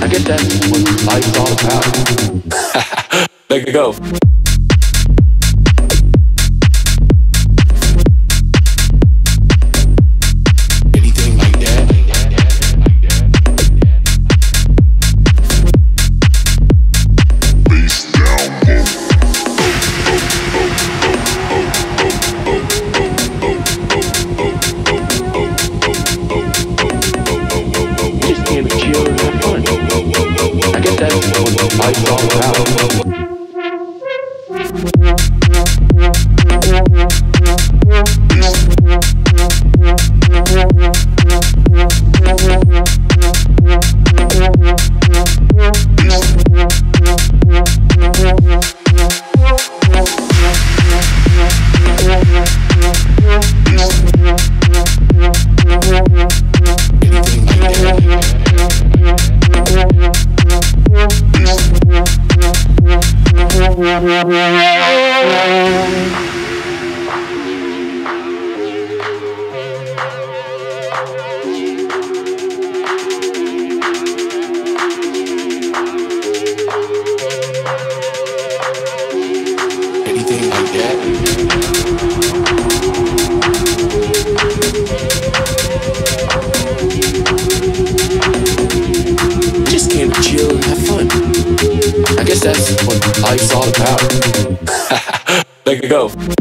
I get that when life's all about. Make it go. That's what life's all about. There you go.